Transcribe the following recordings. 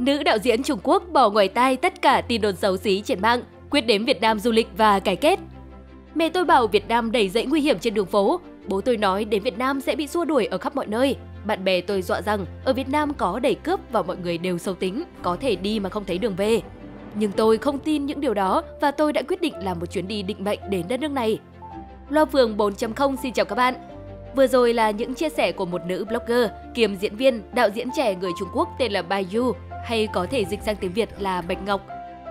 Nữ đạo diễn Trung Quốc bỏ ngoài tai tất cả tin đồn xấu xí trên mạng, quyết đến Việt Nam du lịch và cải kết. Mẹ tôi bảo Việt Nam đầy dẫy nguy hiểm trên đường phố, bố tôi nói đến Việt Nam sẽ bị xua đuổi ở khắp mọi nơi. Bạn bè tôi dọa rằng ở Việt Nam có đầy cướp và mọi người đều xấu tính, có thể đi mà không thấy đường về. Nhưng tôi không tin những điều đó và tôi đã quyết định làm một chuyến đi định mệnh đến đất nước này. Loa Phường 4.0 xin chào các bạn! Vừa rồi là những chia sẻ của một nữ blogger kiêm diễn viên, đạo diễn trẻ người Trung Quốc tên là Bai Yu, hay có thể dịch sang tiếng Việt là Bạch Ngọc.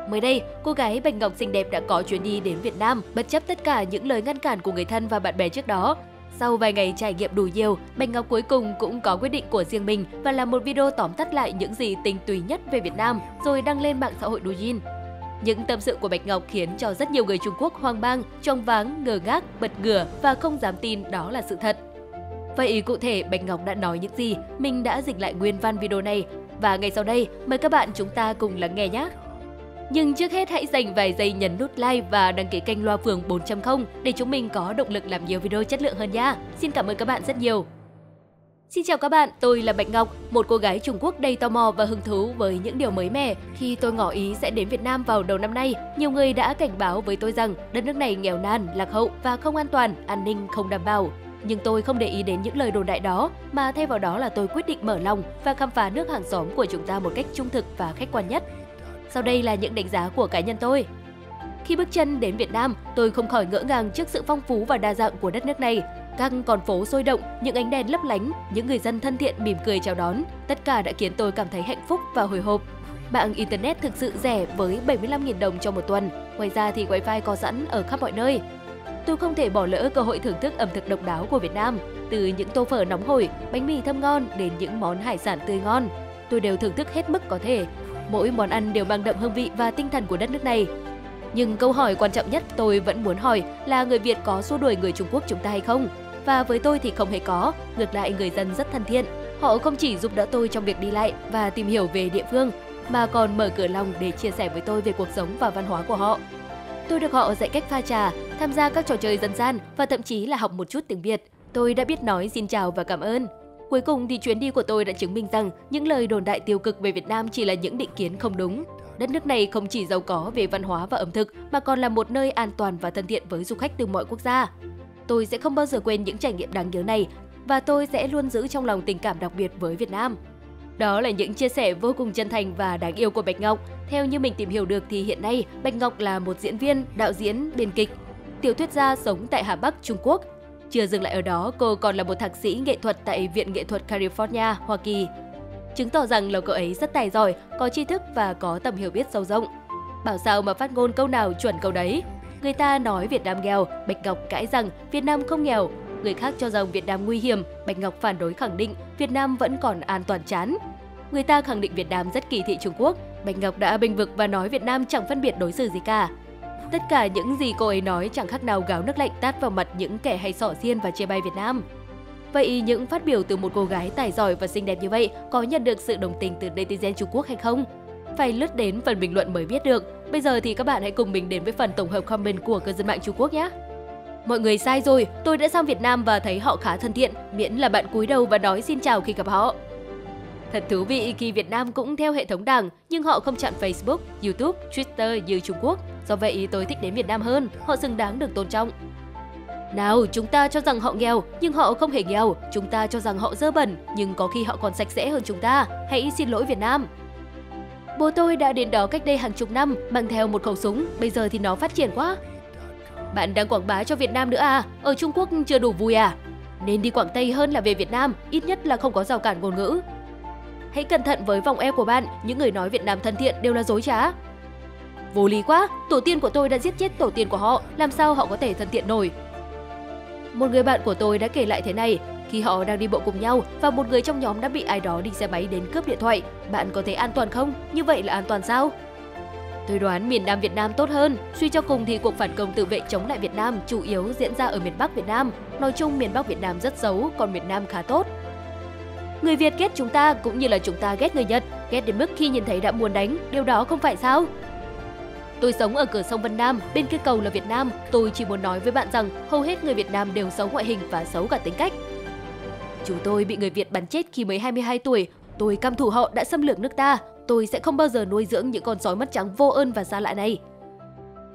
Mới đây, cô gái Bạch Ngọc xinh đẹp đã có chuyến đi đến Việt Nam bất chấp tất cả những lời ngăn cản của người thân và bạn bè trước đó. Sau vài ngày trải nghiệm đủ nhiều, Bạch Ngọc cuối cùng cũng có quyết định của riêng mình và làm một video tóm tắt lại những gì tinh túy nhất về Việt Nam rồi đăng lên mạng xã hội Douyin. Những tâm sự của Bạch Ngọc khiến cho rất nhiều người Trung Quốc hoang mang, choáng váng, ngơ ngác, bật ngửa và không dám tin đó là sự thật. Vậy cụ thể Bạch Ngọc đã nói những gì? Mình đã dịch lại nguyên văn video này và ngay sau đây mời các bạn chúng ta cùng lắng nghe nhé! Nhưng trước hết hãy dành vài giây nhấn nút like và đăng ký kênh Loa Phường 4.0 để chúng mình có động lực làm nhiều video chất lượng hơn nha. Xin cảm ơn các bạn rất nhiều. Xin chào các bạn, tôi là Bạch Ngọc, một cô gái Trung Quốc đầy tò mò và hứng thú với những điều mới mẻ. Khi tôi ngỏ ý sẽ đến Việt Nam vào đầu năm nay, nhiều người đã cảnh báo với tôi rằng đất nước này nghèo nàn, lạc hậu và không an toàn, an ninh không đảm bảo. Nhưng tôi không để ý đến những lời đồn đại đó, mà thay vào đó là tôi quyết định mở lòng và khám phá nước hàng xóm của chúng ta một cách trung thực và khách quan nhất. Sau đây là những đánh giá của cá nhân tôi. Khi bước chân đến Việt Nam, tôi không khỏi ngỡ ngàng trước sự phong phú và đa dạng của đất nước này. Các con phố sôi động, những ánh đèn lấp lánh, những người dân thân thiện mỉm cười chào đón, tất cả đã khiến tôi cảm thấy hạnh phúc và hồi hộp. Mạng Internet thực sự rẻ với 75.000 đồng cho một tuần, ngoài ra thì Wi-Fi có sẵn ở khắp mọi nơi. Tôi không thể bỏ lỡ cơ hội thưởng thức ẩm thực độc đáo của Việt Nam, từ những tô phở nóng hổi, bánh mì thơm ngon đến những món hải sản tươi ngon. Tôi đều thưởng thức hết mức có thể. Mỗi món ăn đều mang đậm hương vị và tinh thần của đất nước này. Nhưng câu hỏi quan trọng nhất tôi vẫn muốn hỏi là người Việt có xua đuổi người Trung Quốc chúng ta hay không? Và với tôi thì không hề có, ngược lại người dân rất thân thiện. Họ không chỉ giúp đỡ tôi trong việc đi lại và tìm hiểu về địa phương, mà còn mở cửa lòng để chia sẻ với tôi về cuộc sống và văn hóa của họ. Tôi được họ dạy cách pha trà, tham gia các trò chơi dân gian và thậm chí là học một chút tiếng Việt. Tôi đã biết nói xin chào và cảm ơn. Cuối cùng thì chuyến đi của tôi đã chứng minh rằng những lời đồn đại tiêu cực về Việt Nam chỉ là những định kiến không đúng. Đất nước này không chỉ giàu có về văn hóa và ẩm thực mà còn là một nơi an toàn và thân thiện với du khách từ mọi quốc gia. Tôi sẽ không bao giờ quên những trải nghiệm đáng nhớ này và tôi sẽ luôn giữ trong lòng tình cảm đặc biệt với Việt Nam. Đó là những chia sẻ vô cùng chân thành và đáng yêu của Bạch Ngọc. Theo như mình tìm hiểu được thì hiện nay Bạch Ngọc là một diễn viên, đạo diễn, biên kịch, tiểu thuyết gia sống tại Hà Bắc, Trung Quốc. Chưa dừng lại ở đó, cô còn là một thạc sĩ nghệ thuật tại Viện Nghệ thuật California, Hoa Kỳ. Chứng tỏ rằng là cô ấy rất tài giỏi, có tri thức và có tầm hiểu biết sâu rộng. Bảo sao mà phát ngôn câu nào chuẩn câu đấy. Người ta nói Việt Nam nghèo, Bạch Ngọc cãi rằng Việt Nam không nghèo. Người khác cho rằng Việt Nam nguy hiểm, Bạch Ngọc phản đối khẳng định Việt Nam vẫn còn an toàn chán. Người ta khẳng định Việt Nam rất kỳ thị Trung Quốc, Bạch Ngọc đã bênh vực và nói Việt Nam chẳng phân biệt đối xử gì cả. Tất cả những gì cô ấy nói chẳng khác nào gáo nước lạnh tát vào mặt những kẻ hay sỏ xiên và chê bai Việt Nam. Vậy những phát biểu từ một cô gái tài giỏi và xinh đẹp như vậy có nhận được sự đồng tình từ netizen Trung Quốc hay không? Phải lướt đến phần bình luận mới biết được. Bây giờ thì các bạn hãy cùng mình đến với phần tổng hợp comment của cư dân mạng Trung Quốc nhé! Mọi người sai rồi, tôi đã sang Việt Nam và thấy họ khá thân thiện, miễn là bạn cúi đầu và nói xin chào khi gặp họ. Thật thú vị khi Việt Nam cũng theo hệ thống Đảng, nhưng họ không chặn Facebook, YouTube, Twitter như Trung Quốc. Do vậy tôi thích đến Việt Nam hơn, họ xứng đáng được tôn trọng. Nào, chúng ta cho rằng họ nghèo, nhưng họ không hề nghèo. Chúng ta cho rằng họ dơ bẩn, nhưng có khi họ còn sạch sẽ hơn chúng ta. Hãy xin lỗi Việt Nam. Bố tôi đã đến đó cách đây hàng chục năm, mang theo một khẩu súng, bây giờ thì nó phát triển quá. Bạn đang quảng bá cho Việt Nam nữa à? Ở Trung Quốc chưa đủ vui à? Nên đi Quảng Tây hơn là về Việt Nam, ít nhất là không có rào cản ngôn ngữ. Hãy cẩn thận với vòng eo của bạn, những người nói Việt Nam thân thiện đều là dối trá. Vô lý quá, tổ tiên của tôi đã giết chết tổ tiên của họ, làm sao họ có thể thân thiện nổi? Một người bạn của tôi đã kể lại thế này, khi họ đang đi bộ cùng nhau và một người trong nhóm đã bị ai đó đi xe máy đến cướp điện thoại. Bạn có thấy an toàn không? Như vậy là an toàn sao? Tôi đoán miền Nam Việt Nam tốt hơn, suy cho cùng thì cuộc phản công tự vệ chống lại Việt Nam chủ yếu diễn ra ở miền Bắc Việt Nam. Nói chung miền Bắc Việt Nam rất xấu, còn miền Nam khá tốt. Người Việt ghét chúng ta cũng như là chúng ta ghét người Nhật, ghét đến mức khi nhìn thấy đã muốn đánh, điều đó không phải sao? Tôi sống ở cửa sông Vân Nam, bên kia cầu là Việt Nam. Tôi chỉ muốn nói với bạn rằng hầu hết người Việt Nam đều xấu ngoại hình và xấu cả tính cách. Chú tôi bị người Việt bắn chết khi mới 22 tuổi. Tôi căm thù họ đã xâm lược nước ta. Tôi sẽ không bao giờ nuôi dưỡng những con sói mất trắng vô ơn và xa lạ này.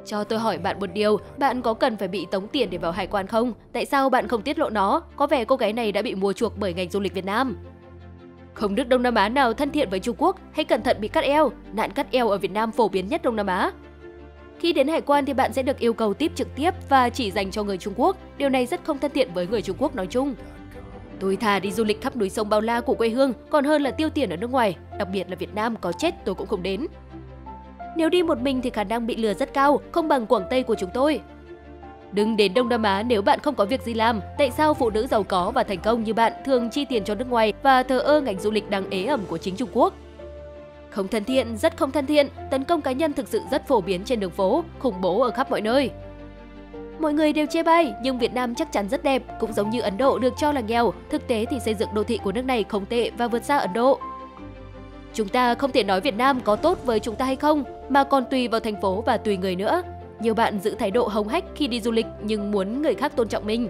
Cho tôi hỏi bạn một điều, bạn có cần phải bị tống tiền để vào hải quan không? Tại sao bạn không tiết lộ nó? Có vẻ cô gái này đã bị mua chuộc bởi ngành du lịch Việt Nam. Không nước Đông Nam Á nào thân thiện với Trung Quốc, hãy cẩn thận bị cắt eo. Nạn cắt eo ở Việt Nam phổ biến nhất Đông Nam Á. Khi đến hải quan thì bạn sẽ được yêu cầu tip trực tiếp và chỉ dành cho người Trung Quốc. Điều này rất không thân thiện với người Trung Quốc nói chung. Tôi thà đi du lịch khắp núi sông bao la của quê hương còn hơn là tiêu tiền ở nước ngoài, đặc biệt là Việt Nam, có chết tôi cũng không đến. Nếu đi một mình thì khả năng bị lừa rất cao, không bằng Quảng Tây của chúng tôi. Đừng đến Đông Nam Á nếu bạn không có việc gì làm. Tại sao phụ nữ giàu có và thành công như bạn thường chi tiền cho nước ngoài và thờ ơ ngành du lịch đang ế ẩm của chính Trung Quốc? Không thân thiện, rất không thân thiện, tấn công cá nhân thực sự rất phổ biến trên đường phố, khủng bố ở khắp mọi nơi. Mọi người đều chê bai, nhưng Việt Nam chắc chắn rất đẹp, cũng giống như Ấn Độ được cho là nghèo, thực tế thì xây dựng đô thị của nước này không tệ và vượt xa Ấn Độ. Chúng ta không thể nói Việt Nam có tốt với chúng ta hay không, mà còn tùy vào thành phố và tùy người nữa. Nhiều bạn giữ thái độ hống hách khi đi du lịch nhưng muốn người khác tôn trọng mình.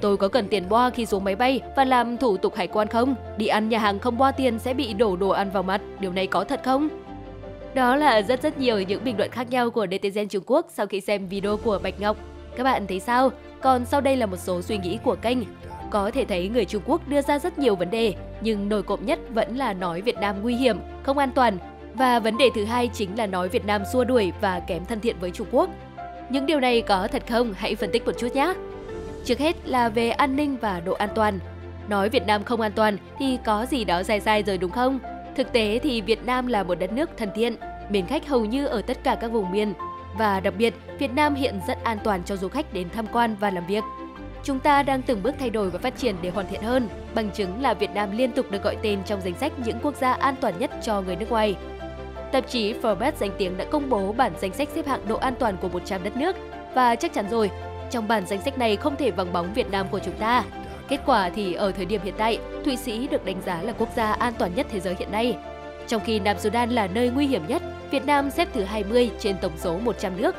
Tôi có cần tiền boa khi xuống máy bay và làm thủ tục hải quan không? Đi ăn nhà hàng không boa tiền sẽ bị đổ đồ ăn vào mặt, điều này có thật không? Đó là rất nhiều những bình luận khác nhau của netizen Trung Quốc sau khi xem video của Bạch Ngọc. Các bạn thấy sao? Còn sau đây là một số suy nghĩ của kênh. Có thể thấy người Trung Quốc đưa ra rất nhiều vấn đề, nhưng nổi cộm nhất vẫn là nói Việt Nam nguy hiểm, không an toàn. Và vấn đề thứ hai chính là nói Việt Nam xua đuổi và kém thân thiện với Trung Quốc. Những điều này có thật không? Hãy phân tích một chút nhé! Trước hết là về an ninh và độ an toàn. Nói Việt Nam không an toàn thì có gì đó sai rồi đúng không? Thực tế thì Việt Nam là một đất nước thân thiện, mến khách hầu như ở tất cả các vùng miền. Và đặc biệt, Việt Nam hiện rất an toàn cho du khách đến tham quan và làm việc. Chúng ta đang từng bước thay đổi và phát triển để hoàn thiện hơn. Bằng chứng là Việt Nam liên tục được gọi tên trong danh sách những quốc gia an toàn nhất cho người nước ngoài. Tạp chí Forbes danh tiếng đã công bố bản danh sách xếp hạng độ an toàn của 100 đất nước. Và chắc chắn rồi, trong bản danh sách này không thể vắng bóng Việt Nam của chúng ta. Kết quả thì ở thời điểm hiện tại, Thụy Sĩ được đánh giá là quốc gia an toàn nhất thế giới hiện nay. Trong khi Nam Sudan là nơi nguy hiểm nhất, Việt Nam xếp thứ 20 trên tổng số 100 nước.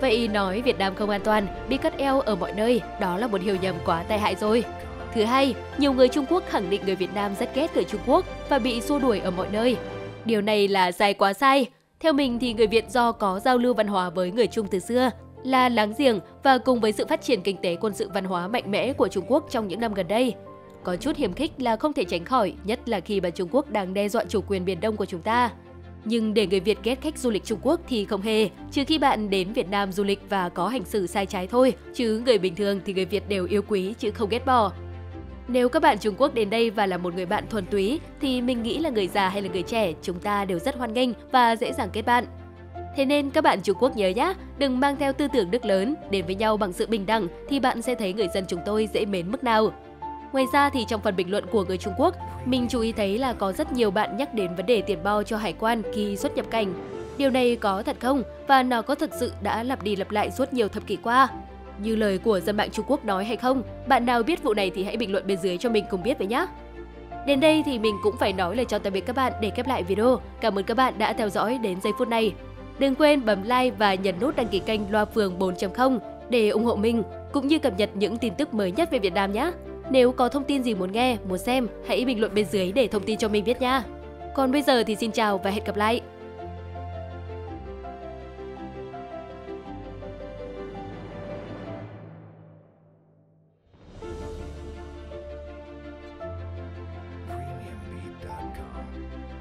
Vậy nói Việt Nam không an toàn, bị cắt eo ở mọi nơi, đó là một hiểu nhầm quá tai hại rồi. Thứ hai, nhiều người Trung Quốc khẳng định người Việt Nam rất ghét người Trung Quốc và bị xua đuổi ở mọi nơi. Điều này là sai quá sai. Theo mình thì người Việt do có giao lưu văn hóa với người Trung từ xưa, là láng giềng và cùng với sự phát triển kinh tế quân sự văn hóa mạnh mẽ của Trung Quốc trong những năm gần đây. Có chút hiềm khích là không thể tránh khỏi, nhất là khi mà Trung Quốc đang đe dọa chủ quyền Biển Đông của chúng ta. Nhưng để người Việt ghét khách du lịch Trung Quốc thì không hề, trừ khi bạn đến Việt Nam du lịch và có hành xử sai trái thôi, chứ người bình thường thì người Việt đều yêu quý chứ không ghét bỏ. Nếu các bạn Trung Quốc đến đây và là một người bạn thuần túy thì mình nghĩ là người già hay là người trẻ chúng ta đều rất hoan nghênh và dễ dàng kết bạn. Thế nên các bạn Trung Quốc nhớ nhé, đừng mang theo tư tưởng đức lớn, đến với nhau bằng sự bình đẳng thì bạn sẽ thấy người dân chúng tôi dễ mến mức nào. Ngoài ra thì trong phần bình luận của người Trung Quốc, mình chú ý thấy là có rất nhiều bạn nhắc đến vấn đề tiền bao cho hải quan khi xuất nhập cảnh. Điều này có thật không? Và nó có thật sự đã lặp đi lặp lại suốt nhiều thập kỷ qua? Như lời của dân mạng Trung Quốc nói hay không? Bạn nào biết vụ này thì hãy bình luận bên dưới cho mình cùng biết với nhé! Đến đây thì mình cũng phải nói lời chào tạm biệt các bạn để khép lại video. Cảm ơn các bạn đã theo dõi đến giây phút này. Đừng quên bấm like và nhấn nút đăng ký kênh Loa Phường 4.0 để ủng hộ mình, cũng như cập nhật những tin tức mới nhất về Việt Nam nhé! Nếu có thông tin gì muốn nghe, muốn xem, hãy bình luận bên dưới để thông tin cho mình biết nha. Còn bây giờ thì xin chào và hẹn gặp lại.